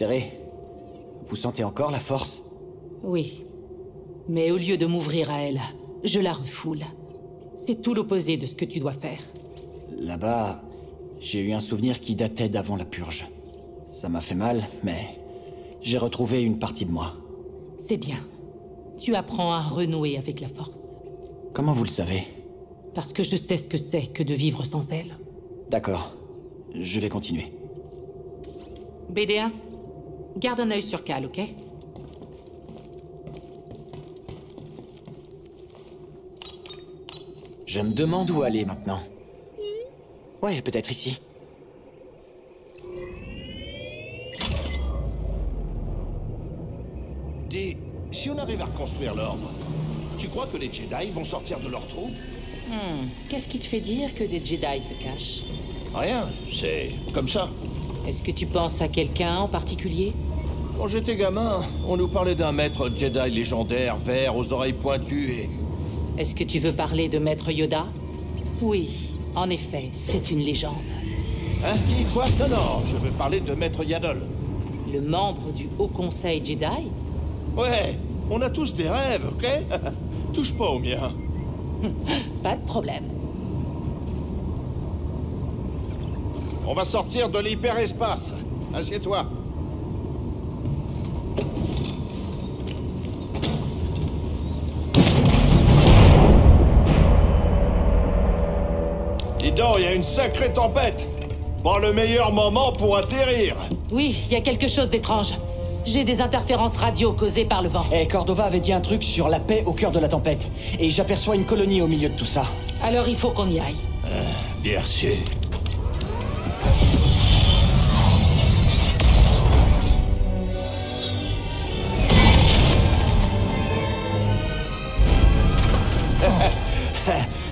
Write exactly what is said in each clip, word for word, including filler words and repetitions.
Serré, vous sentez encore la force? Oui. Mais au lieu de m'ouvrir à elle, je la refoule. C'est tout l'opposé de ce que tu dois faire. Là-bas, j'ai eu un souvenir qui datait d'avant la purge. Ça m'a fait mal, mais j'ai retrouvé une partie de moi. C'est bien. Tu apprends à renouer avec la force. Comment vous le savez? Parce que je sais ce que c'est que de vivre sans elle. D'accord. Je vais continuer. B D un, garde un œil sur Cal, ok? Je me demande où aller maintenant. Ouais, peut-être ici. Dis, si on arrive à reconstruire l'ordre, tu crois que les Jedi vont sortir de leur trou? Hmm, qu'est-ce qui te fait dire que des Jedi se cachent? Rien, c'est comme ça. Est-ce que tu penses à quelqu'un en particulier? Quand j'étais gamin, on nous parlait d'un maître Jedi légendaire, vert, aux oreilles pointues et... Est-ce que tu veux parler de Maître Yoda? Oui, en effet, c'est une légende. Hein? Qui? Quoi? Non, non, je veux parler de Maître Yaddle. Le membre du Haut Conseil Jedi? Ouais, on a tous des rêves, ok? Touche pas au mien. Pas de problème. On va sortir de l'hyperespace. Assieds-toi. Dis donc, il y a une sacrée tempête. Pas le meilleur moment pour atterrir. Oui, il y a quelque chose d'étrange. J'ai des interférences radio causées par le vent. Eh, hey, Cordova avait dit un truc sur la paix au cœur de la tempête. Et j'aperçois une colonie au milieu de tout ça. Alors il faut qu'on y aille. Euh, bien sûr.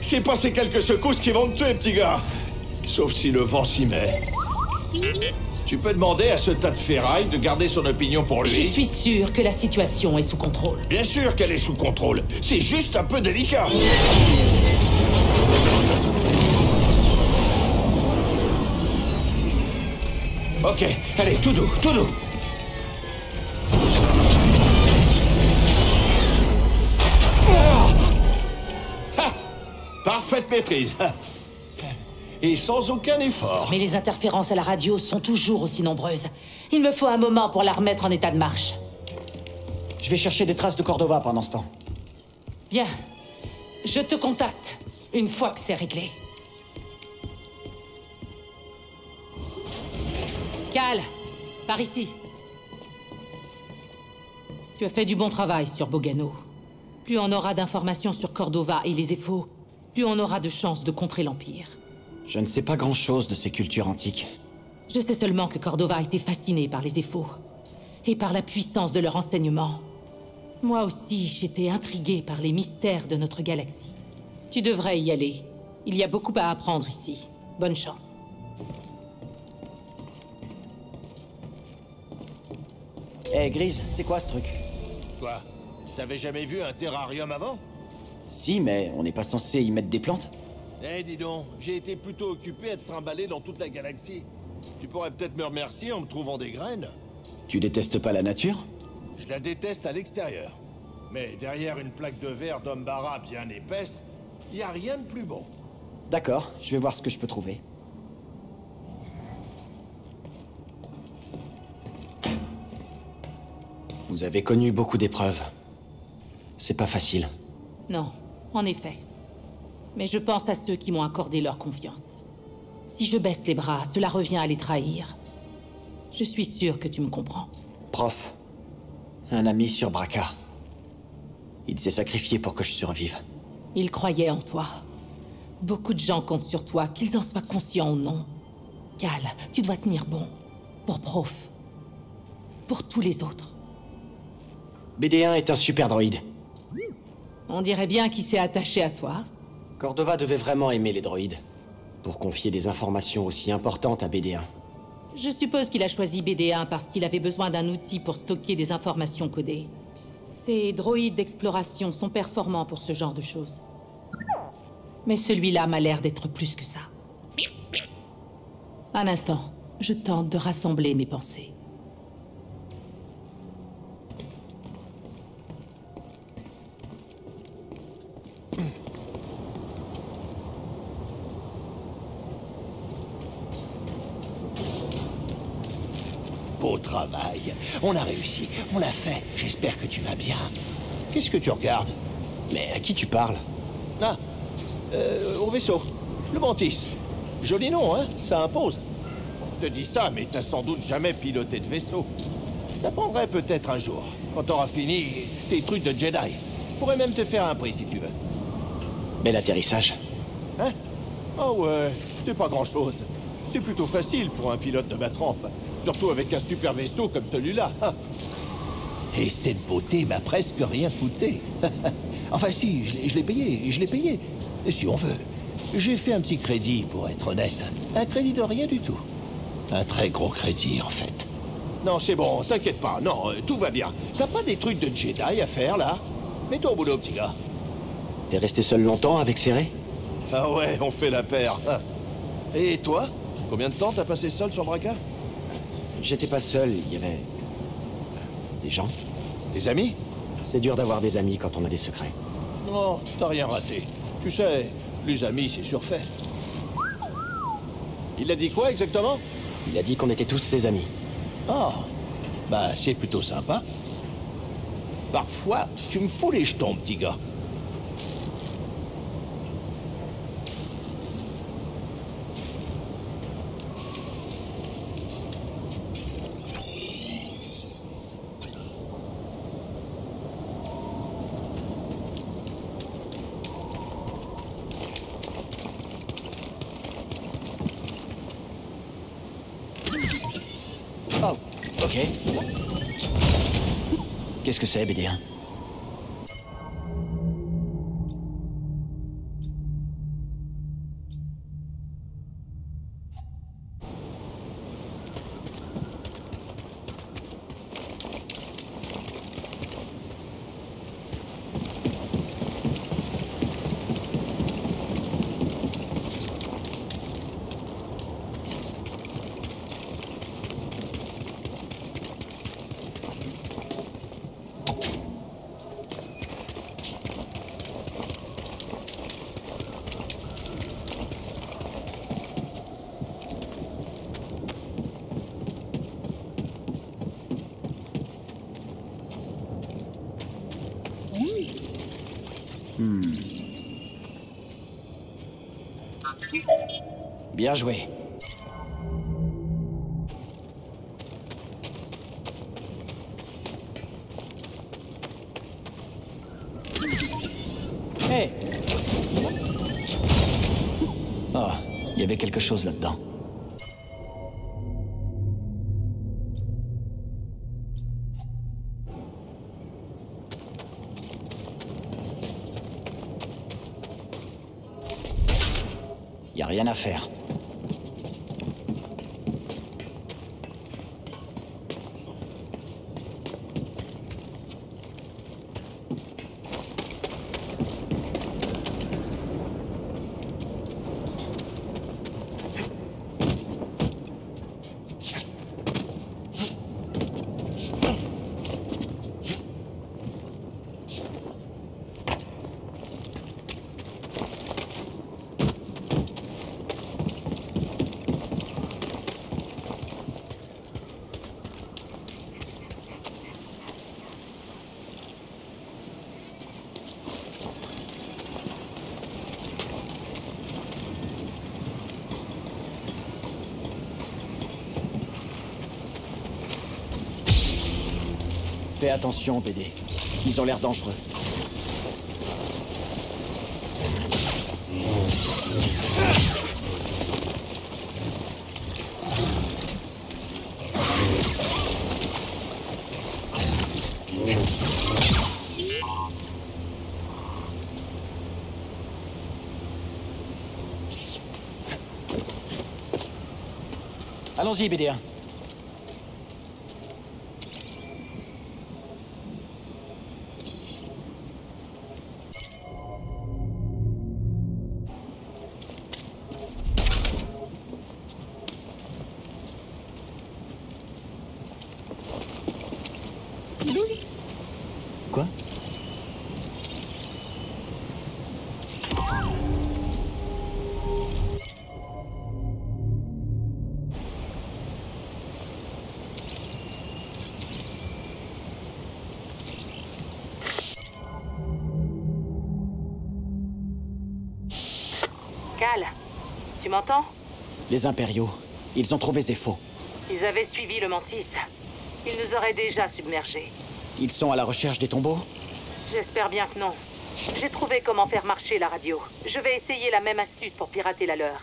J'ai passé quelques secousses qui vont te tuer, petit gars. Sauf si le vent s'y met. Tu peux demander à ce tas de ferraille de garder son opinion pour lui? Je suis sûr que la situation est sous contrôle. Bien sûr qu'elle est sous contrôle. C'est juste un peu délicat. Ok, allez, tout doux, tout doux. Parfaite maîtrise. Et sans aucun effort. Mais les interférences à la radio sont toujours aussi nombreuses. Il me faut un moment pour la remettre en état de marche. Je vais chercher des traces de Cordova pendant ce temps. Bien. Je te contacte, une fois que c'est réglé. Cal, par ici. Tu as fait du bon travail sur Bogano. Plus on aura d'informations sur Cordova et les Zeffo, plus on aura de chances de contrer l'Empire. Je ne sais pas grand-chose de ces cultures antiques. Je sais seulement que Cordova a été fascinée par les Zeffos et par la puissance de leur enseignement. Moi aussi, j'étais intriguée par les mystères de notre galaxie. Tu devrais y aller. Il y a beaucoup à apprendre ici. Bonne chance. Hé, hey, Greez, c'est quoi ce truc? Quoi? T'avais jamais vu un terrarium avant? Si, mais on n'est pas censé y mettre des plantes? Eh, hey, dis donc, j'ai été plutôt occupé à te trimballer dans toute la galaxie. Tu pourrais peut-être me remercier en me trouvant des graines. Tu détestes pas la nature? Je la déteste à l'extérieur. Mais derrière une plaque de verre d'Ombara bien épaisse, y a rien de plus beau. D'accord, je vais voir ce que je peux trouver. Vous avez connu beaucoup d'épreuves. C'est pas facile. Non, en effet. Mais je pense à ceux qui m'ont accordé leur confiance. Si je baisse les bras, cela revient à les trahir. Je suis sûr que tu me comprends. Prauf, un ami sur Bracca. Il s'est sacrifié pour que je survive. Il croyait en toi. Beaucoup de gens comptent sur toi, qu'ils en soient conscients ou non. Cal, tu dois tenir bon. Pour Prauf. Pour tous les autres. B D un est un super droïde. On dirait bien qu'il s'est attaché à toi. Cordova devait vraiment aimer les droïdes, pour confier des informations aussi importantes à B D un. Je suppose qu'il a choisi B D un parce qu'il avait besoin d'un outil pour stocker des informations codées. Ces droïdes d'exploration sont performants pour ce genre de choses. Mais celui-là m'a l'air d'être plus que ça. Un instant, je tente de rassembler mes pensées. beau travail. On a réussi, on l'a fait. J'espère que tu vas bien. Qu'est-ce que tu regardes? Mais à qui tu parles? Ah, euh, au vaisseau. Le Mantis. Joli nom, hein? Ça impose. Je te dis ça, mais t'as sans doute jamais piloté de vaisseau. T'apprendrais peut-être un jour, quand t'auras fini tes trucs de Jedi. Je pourrais même te faire un prix si tu veux. Bel atterrissage. Hein? Oh ouais, c'est pas grand-chose. C'est plutôt facile pour un pilote de ma trempe. Surtout avec un super vaisseau comme celui-là. Et cette beauté m'a presque rien fouté. Enfin si, je l'ai payé, je l'ai payé. Si on veut. J'ai fait un petit crédit, pour être honnête. Un crédit de rien du tout. Un très gros crédit, en fait. Non, c'est bon, t'inquiète pas. Non, tout va bien. T'as pas des trucs de Jedi à faire, là? Mets-toi au boulot, petit gars. T'es resté seul longtemps avec Serré? Ah ouais, on fait la paire. Et toi? Combien de temps t'as passé seul sur Bracca? J'étais pas seul, il y avait... des gens. Des amis? C'est dur d'avoir des amis quand on a des secrets. Non, t'as rien raté. Tu sais, les amis, c'est surfait. Il a dit quoi, exactement? Il a dit qu'on était tous ses amis. Ah, bah c'est plutôt sympa. Parfois, tu me fous les jetons, petit gars. Oh, ok. Qu'est-ce que c'est, B D un? Bien joué. Hey. Oh, il y avait quelque chose là-dedans. Il n'y a rien à faire. Fais attention, B D. Ils ont l'air dangereux. Allons-y, B D un. tu m'entends? Les impériaux, ils ont trouvé Zeffo. Ils avaient suivi le Mantis. Ils nous auraient déjà submergés. Ils sont à la recherche des tombeaux? J'espère bien que non. J'ai trouvé comment faire marcher la radio. Je vais essayer la même astuce pour pirater la leur.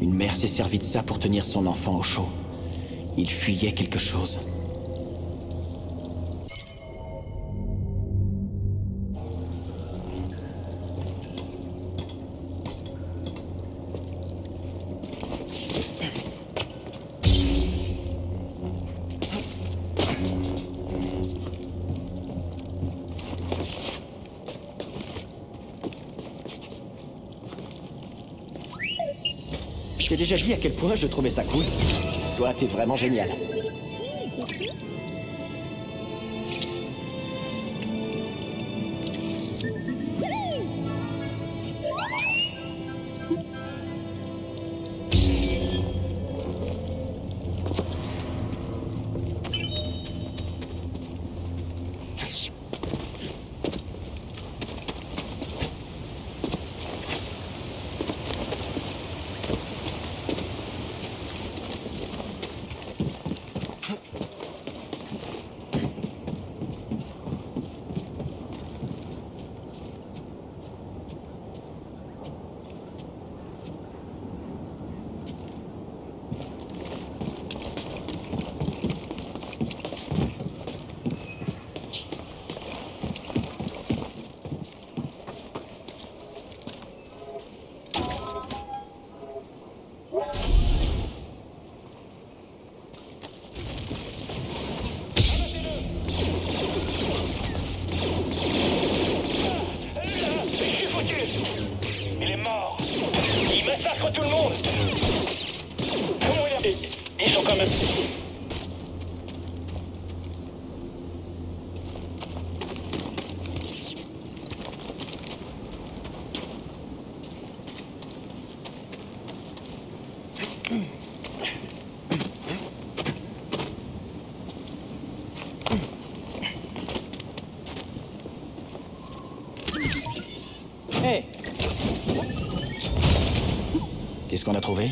Une mère s'est servie de ça pour tenir son enfant au chaud. Il fuyait quelque chose. J'ai déjà dit à quel point je trouvais ça cool. Toi, t'es vraiment génial. Qu'est-ce qu'on a trouvé ?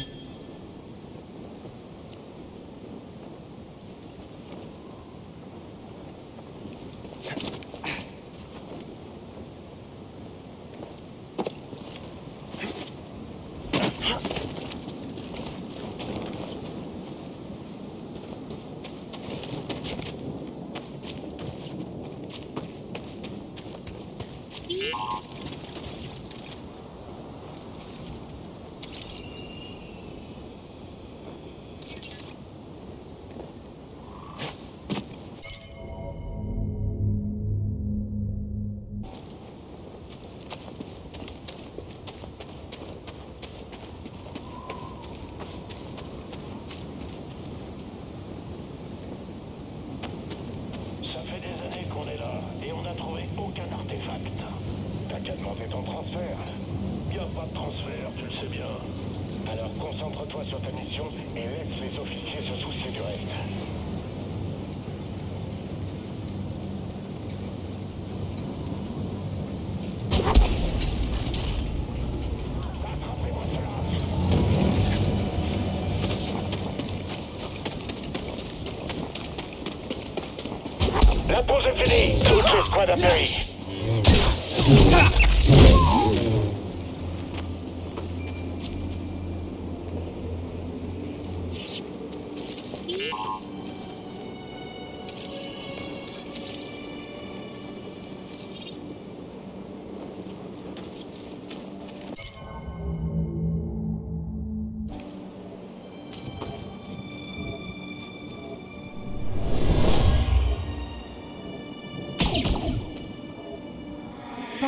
La pause est finie. Toute l'escouade a péri.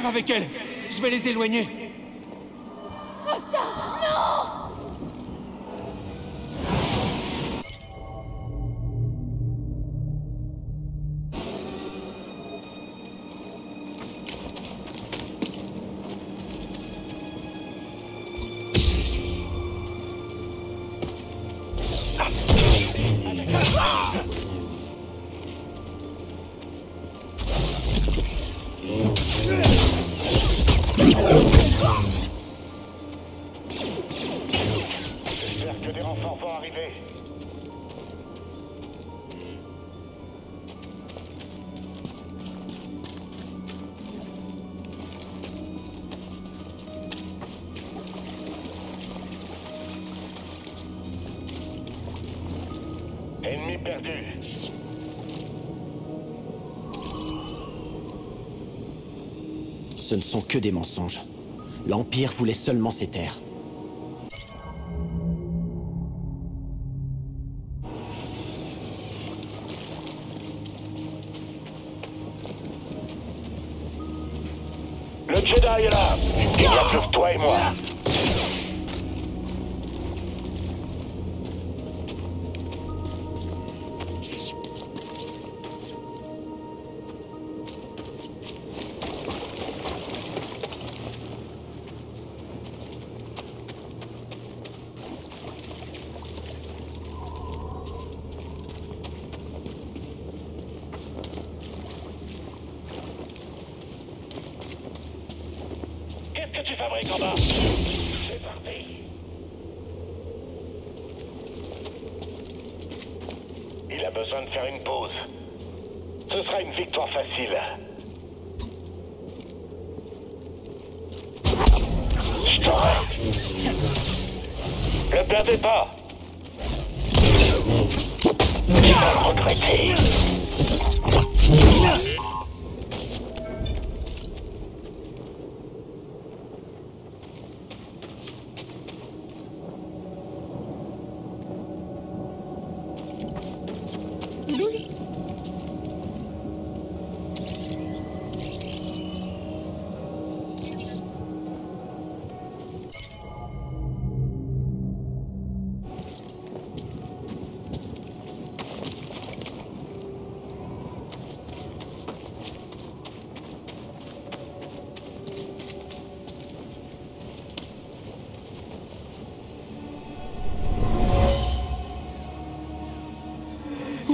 Avec elle, je vais les éloigner. Austin, non! Ce ne sont que des mensonges. L'Empire voulait seulement ces terres. Le Jedi est là. Il y a plus que toi et moi.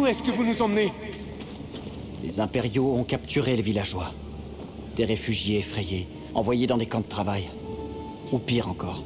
Est-ce que vous nous emmenez? Les impériaux ont capturé les villageois. Des réfugiés effrayés, envoyés dans des camps de travail. Ou pire encore.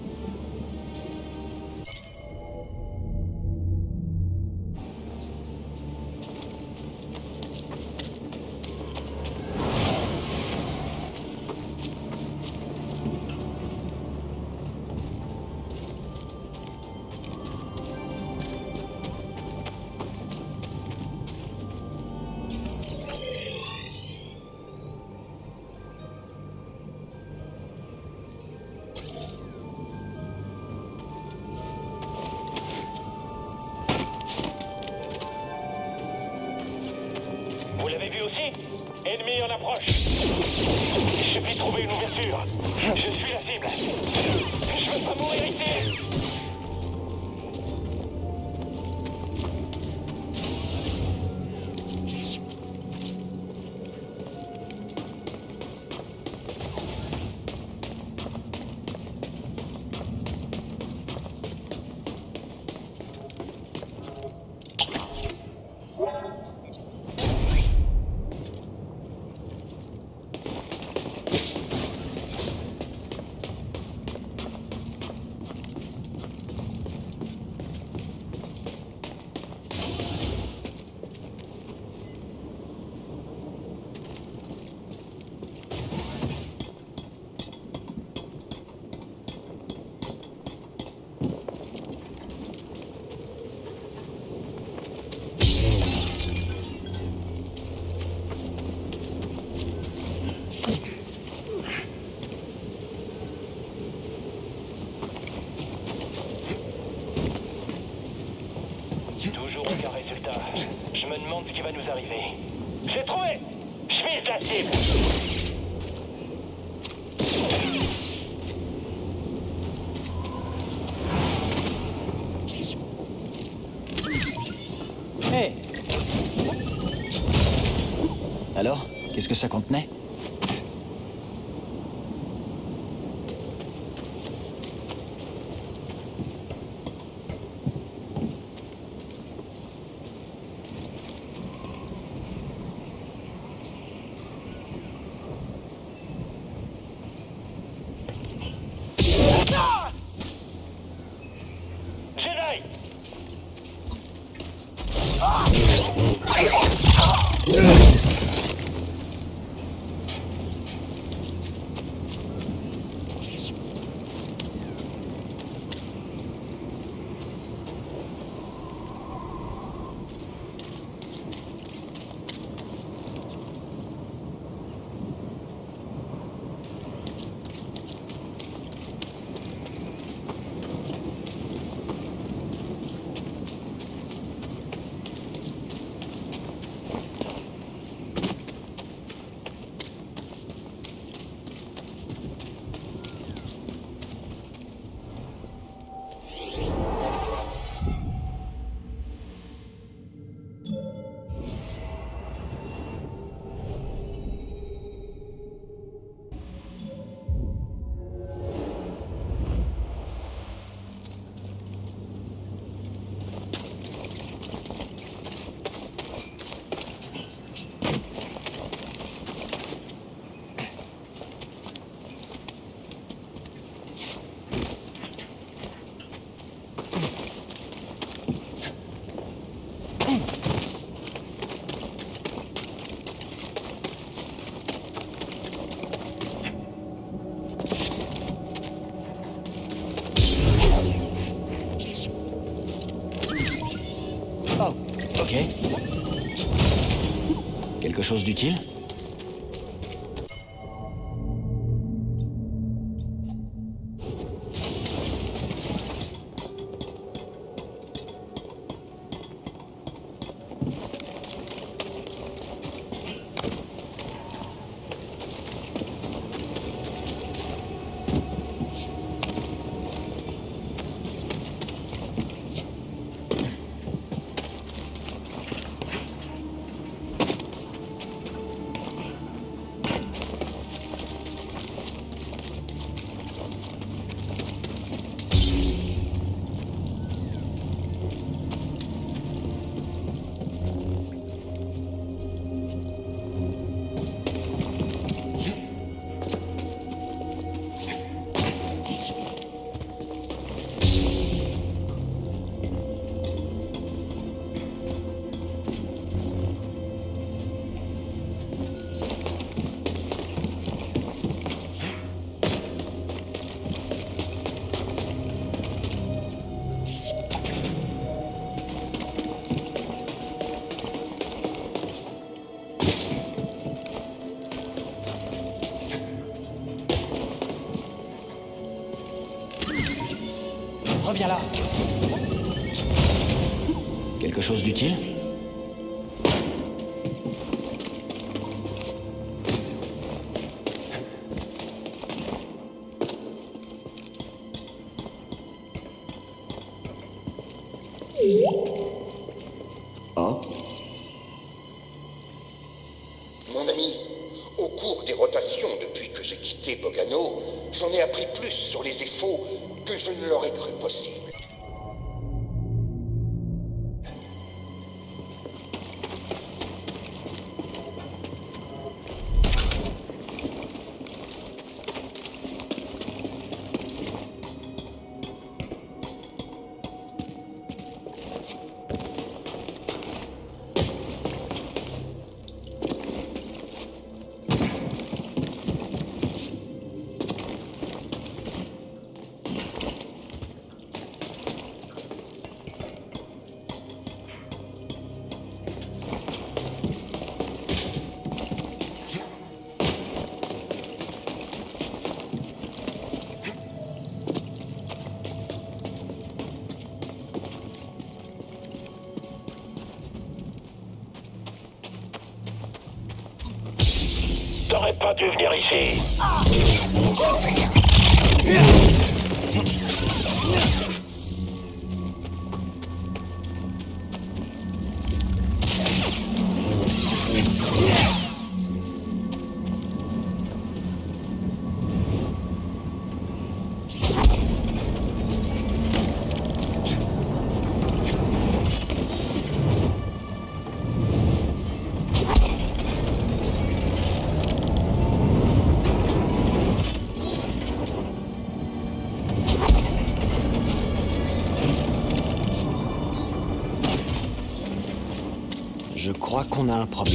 demande ce qui va nous arriver. J'ai trouvé! Je vise la cible! Alors, qu'est-ce que ça contenait? Quelque chose d'utile ? Viens là. Quelque chose d'utile ? Oh. Mon ami, au cours des rotations depuis que j'ai quitté Bogano, j'en ai appris plus sur les Zeffos que je ne l'aurais cru possible. n'aurais pas dû venir ici. Je crois qu'on a un problème.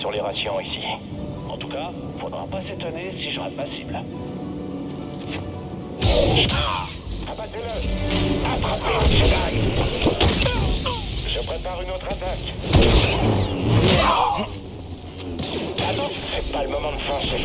Sur les rations ici. En tout cas, faudra pas s'étonner si je rate ma cible. Abattez-le! Attrapez le Jedi! Je prépare une autre attaque. Attends, c'est pas le moment de foncer.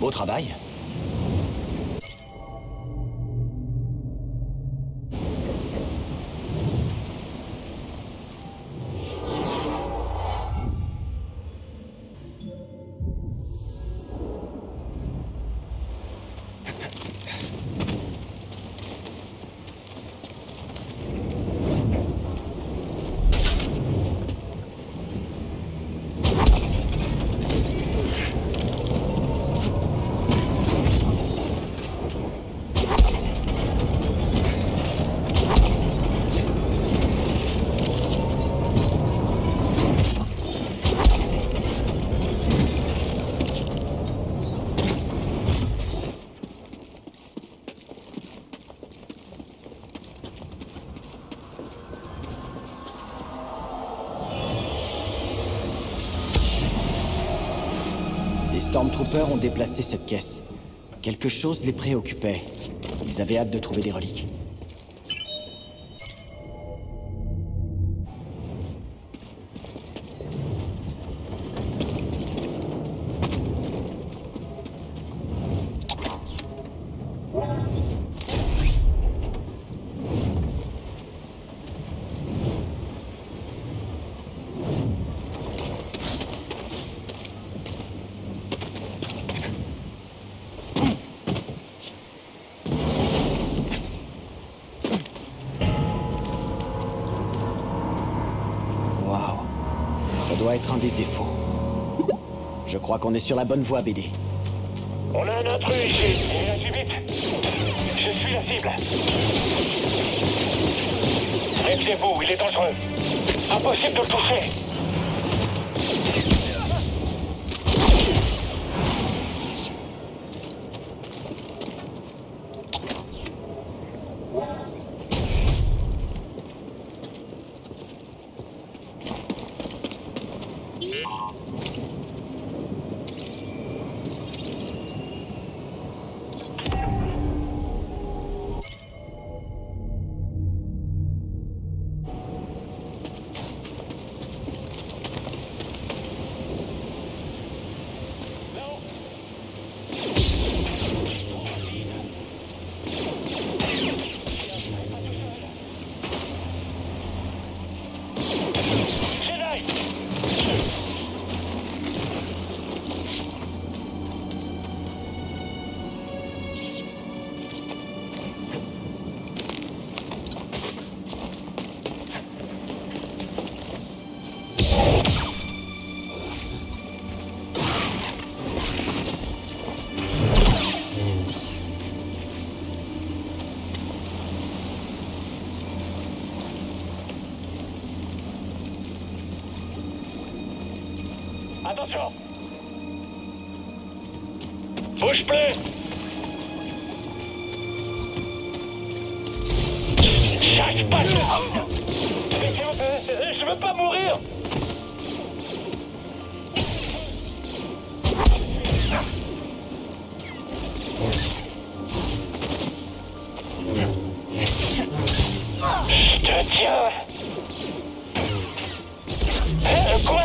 Beau travail. Les Stormtroopers ont déplacé cette caisse. Quelque chose les préoccupait. Ils avaient hâte de trouver des reliques. Des Zeffaux. Je crois qu'on est sur la bonne voie, B D. On a un intrus ici. On agit vite. Je suis la cible. Méfiez-vous, il est dangereux. Impossible de le toucher. Attention! Bouge plus! Chaque pas là! Je veux pas mourir! Je te tiens! Eh, quoi?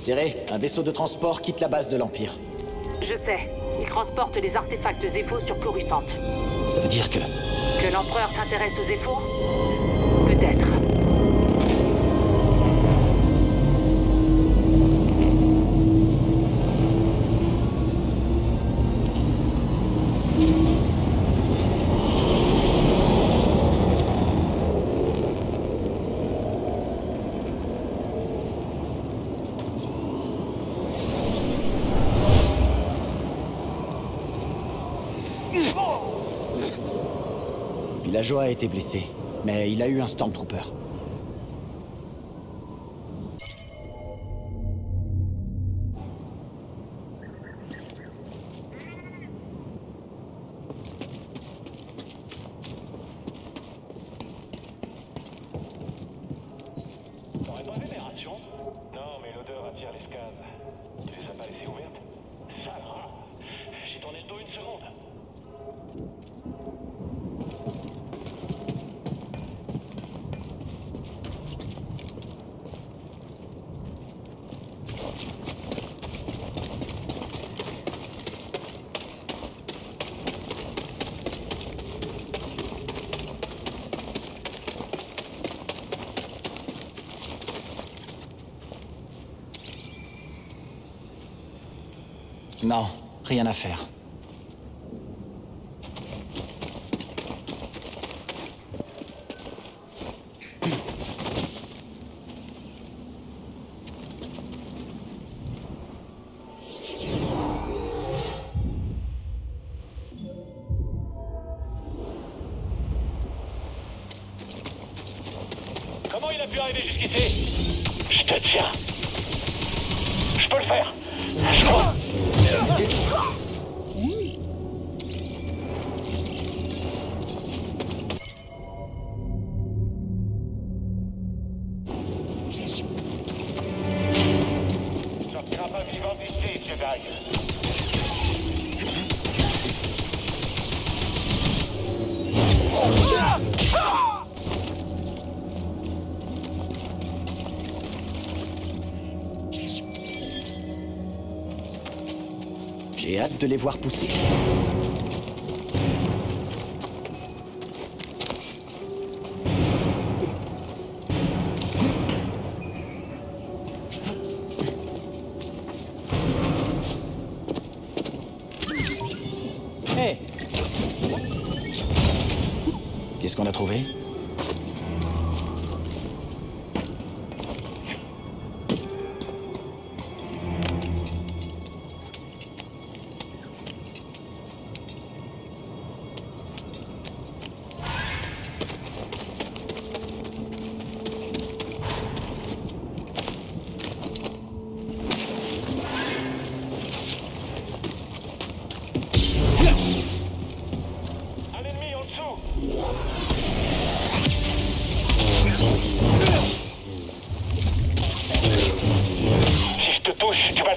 Serré, un vaisseau de transport quitte la base de l'Empire. Je sais. Il transporte des artefacts Zeffo sur Coruscant. Ça veut dire que... Que l'empereur s'intéresse aux Zeffo? Peut-être. Joa a été blessé, mais il a eu un Stormtrooper. Non, rien à faire. Comment il a pu arriver jusqu'ici? Je te tiens. Je peux le faire. Je crois. J'ai hâte de les voir pousser. Hey! Qu'est-ce qu'on a trouvé?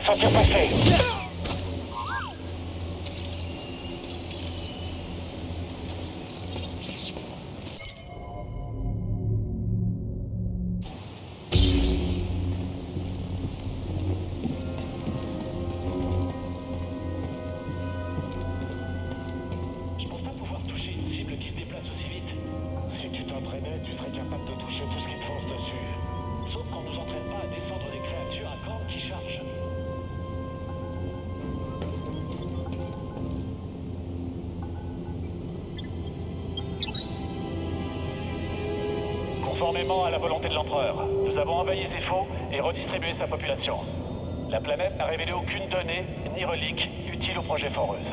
Ça s'est passé. Conformément à la volonté de l'empereur, nous avons envahi Zeffo et redistribué sa population. La planète n'a révélé aucune donnée ni relique utile au projet Foreuse.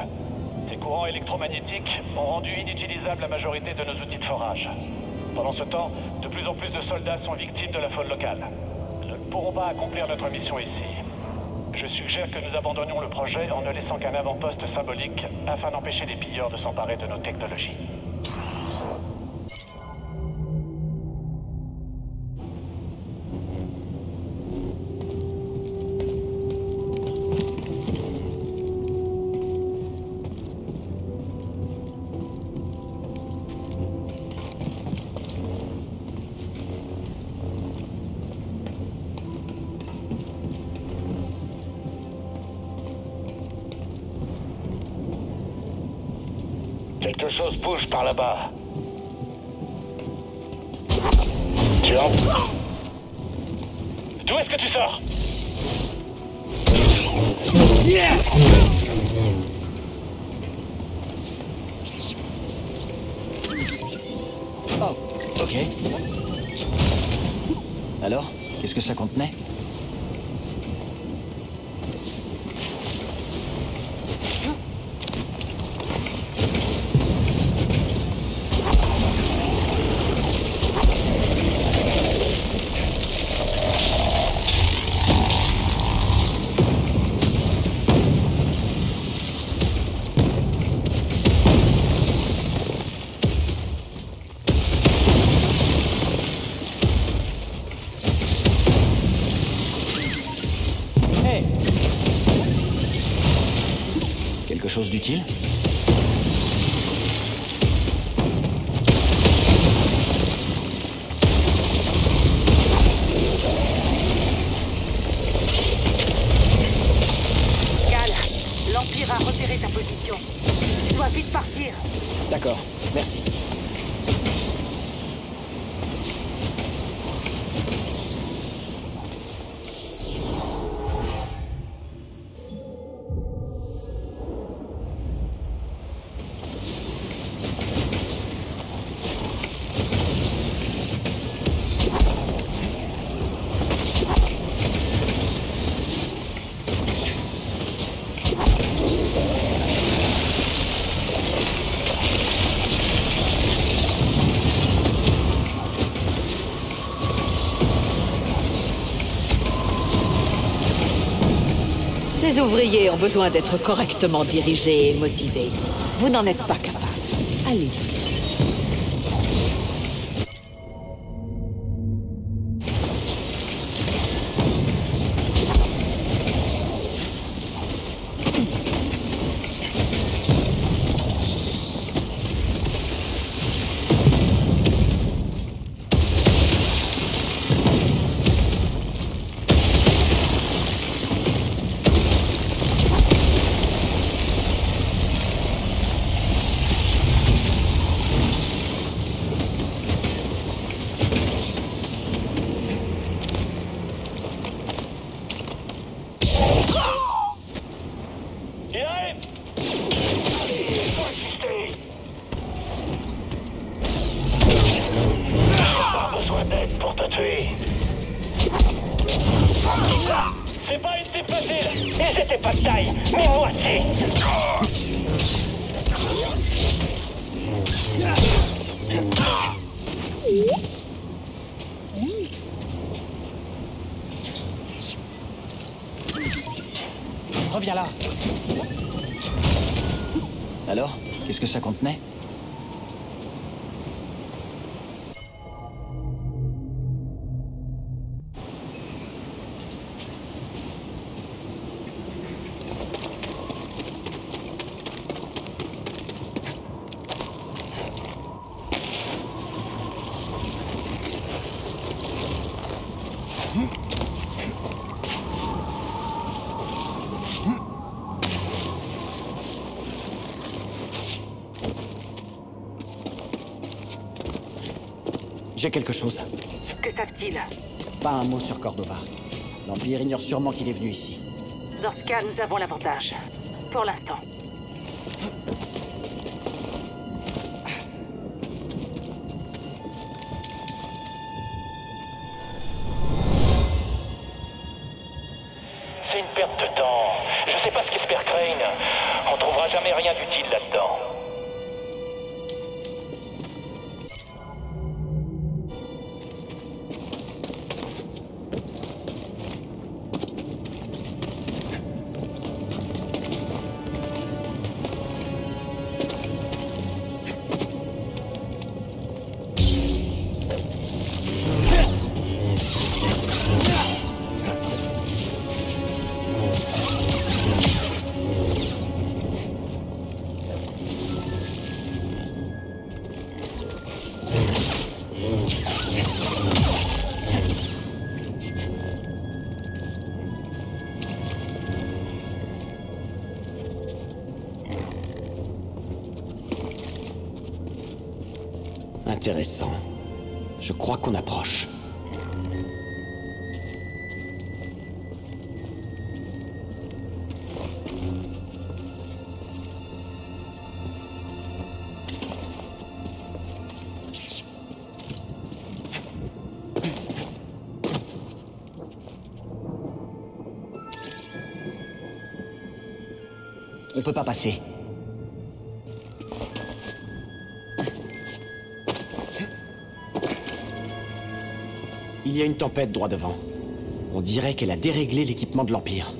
Ces courants électromagnétiques ont rendu inutilisable la majorité de nos outils de forage. Pendant ce temps, de plus en plus de soldats sont victimes de la faune locale. Nous ne pourrons pas accomplir notre mission ici. Je suggère que nous abandonnions le projet en ne laissant qu'un avant-poste symbolique afin d'empêcher les pilleurs de s'emparer de nos technologies. Quelque chose bouge par là-bas. Tu en... D'où est-ce que tu sors? Yeah! Oh, ok. Alors, qu'est-ce que ça contenait? Chose d'utile ? Cal, l'Empire a repéré ta position. Tu dois vite partir. D'accord, merci. Les ouvriers ont besoin d'être correctement dirigés et motivés. Vous n'en êtes pas capable. Allez. Reviens là. Alors, qu'est-ce que ça contenait ? J'ai quelque chose. Que savent-ils? Pas un mot sur Cordova. L'Empire ignore sûrement qu'il est venu ici. Zorska, nous avons l'avantage. Pour l'instant. C'est une perte de temps. Je sais pas ce qu'espère Crane. On trouvera jamais rien d'utile là-dedans. Intéressant. Je crois qu'on approche. On peut pas passer. Il y a une tempête droit devant. On dirait qu'elle a déréglé l'équipement de l'Empire.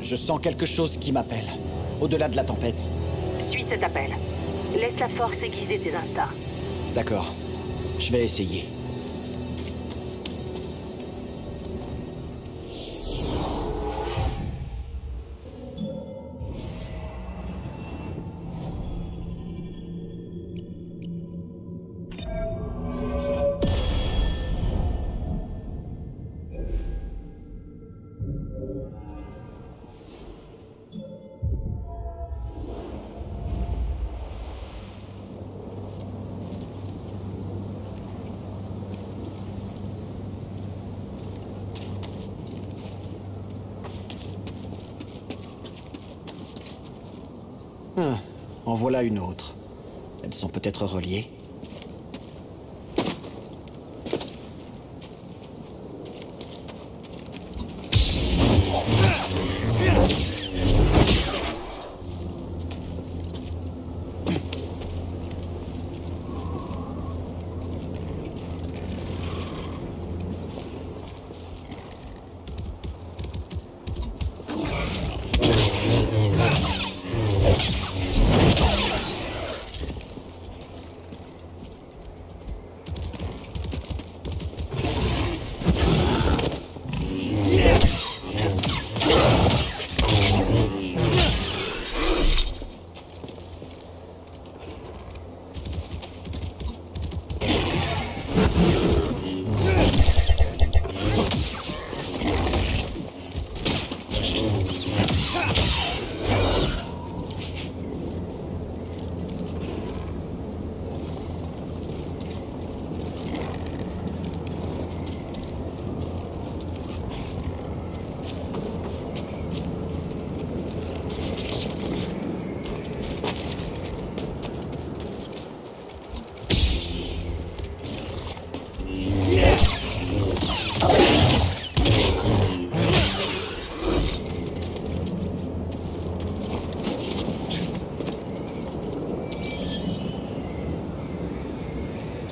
Je sens quelque chose qui m'appelle, au-delà de la tempête. Suis cet appel. Laisse la force aiguiser tes instincts. D'accord. Je vais essayer. En voilà une autre. Elles sont peut-être reliées.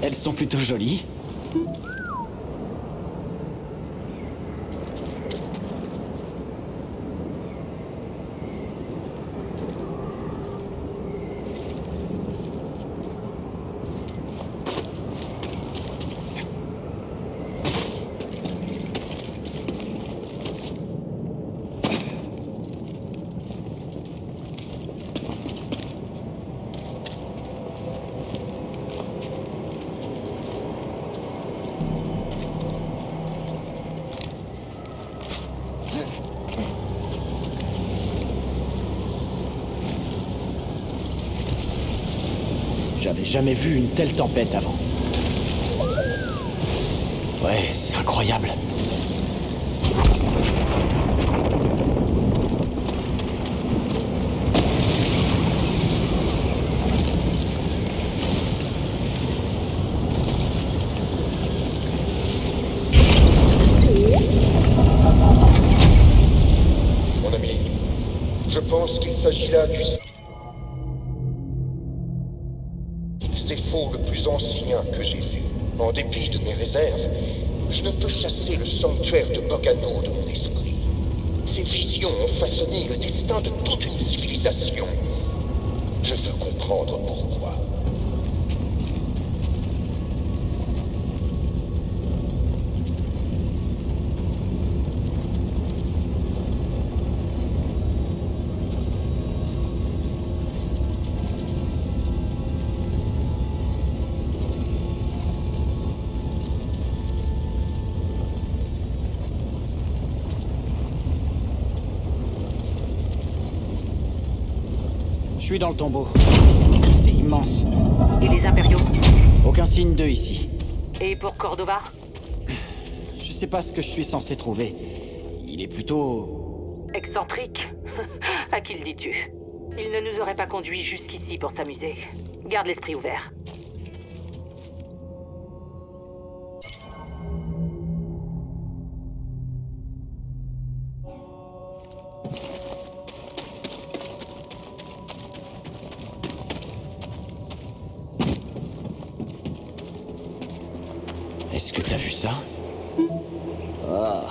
Elles sont plutôt jolies. jamais vu une telle tempête avant. Ouais, c'est incroyable. Mon ami, je pense qu'il s'agit là du... Zeffo le plus ancien que j'ai vu. En dépit de mes réserves, je ne peux chasser le sanctuaire de Bogano de mon esprit. Ces visions ont façonné le destin de toute une civilisation. Je veux comprendre pourquoi. Je suis dans le tombeau. C'est immense. Et les impériaux? Aucun signe d'eux ici. Et pour Cordova? Je sais pas ce que je suis censé trouver. Il est plutôt... excentrique. À qui le dis-tu? Il ne nous aurait pas conduits jusqu'ici pour s'amuser. Garde l'esprit ouvert. Est-ce que t'as vu ça? Ah.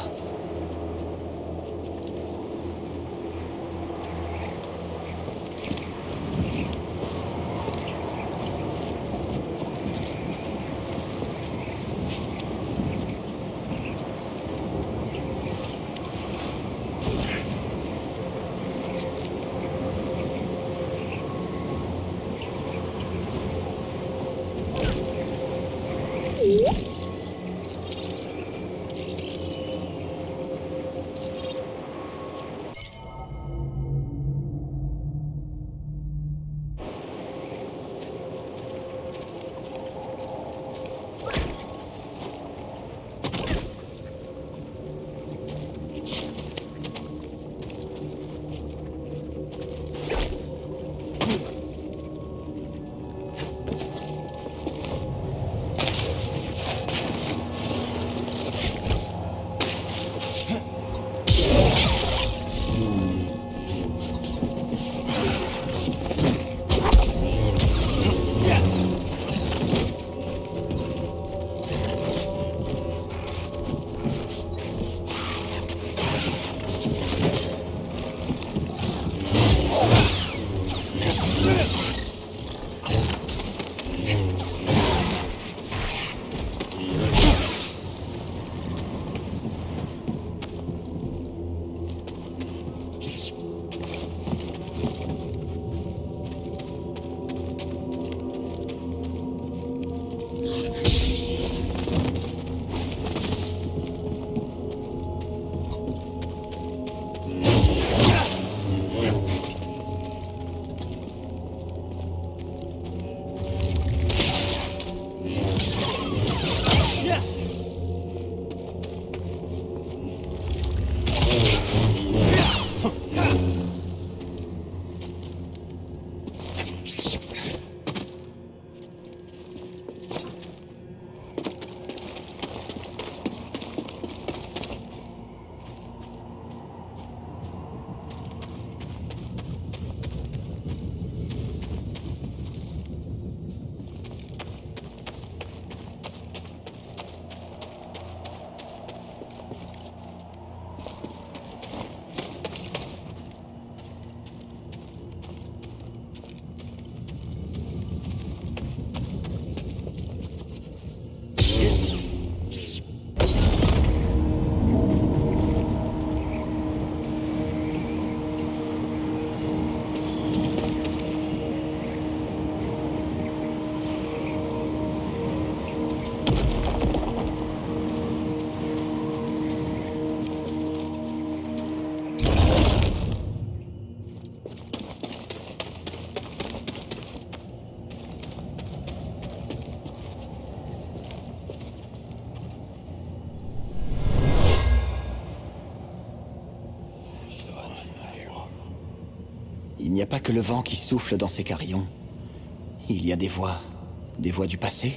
n'y a pas que le vent qui souffle dans ces carillons. Il y a des voix, des voix du passé.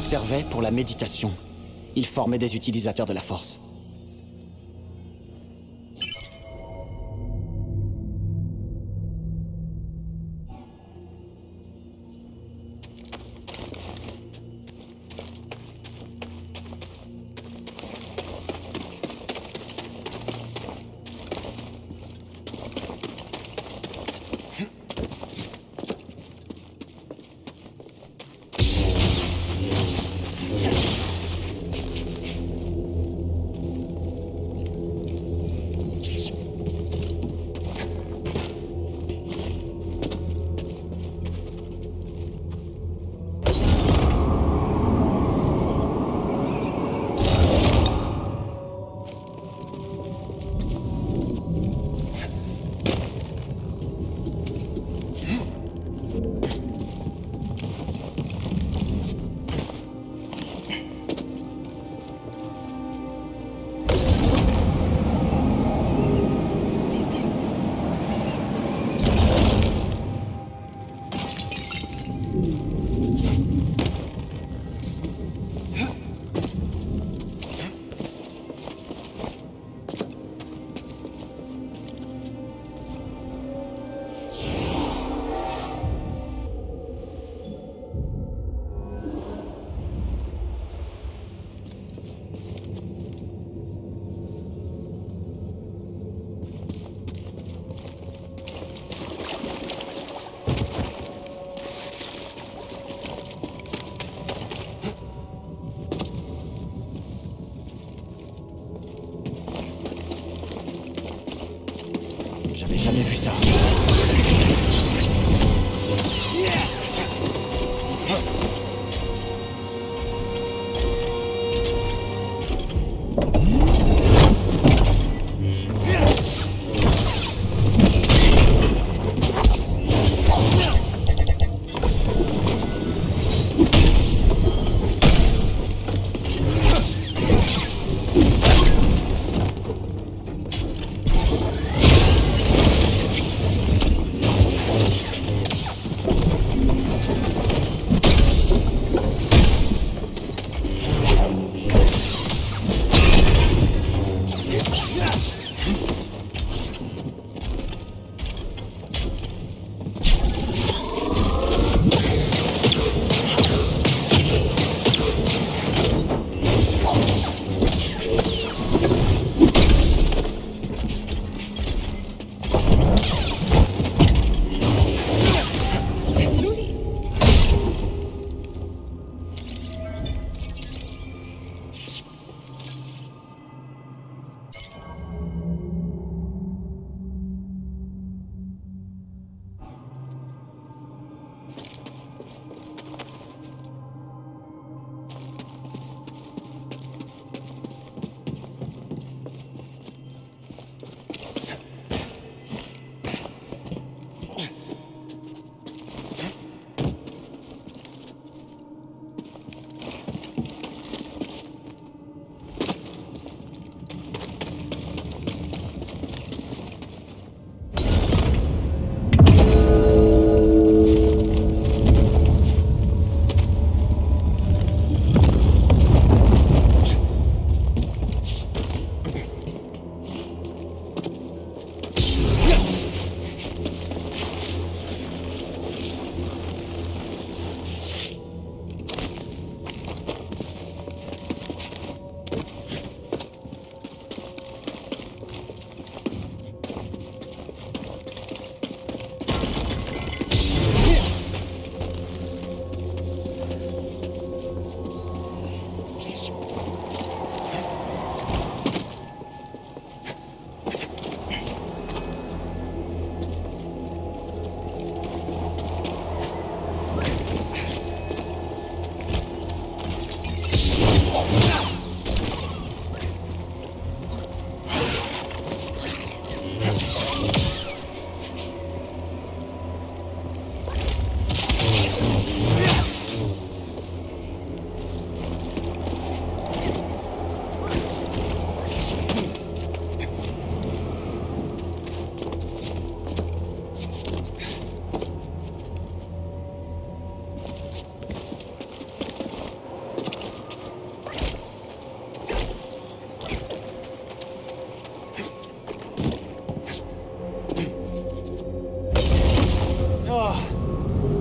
Servait pour la méditation. Il formait des utilisateurs de la force.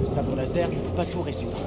Le sabre laser, il ne peut pas tout résoudre.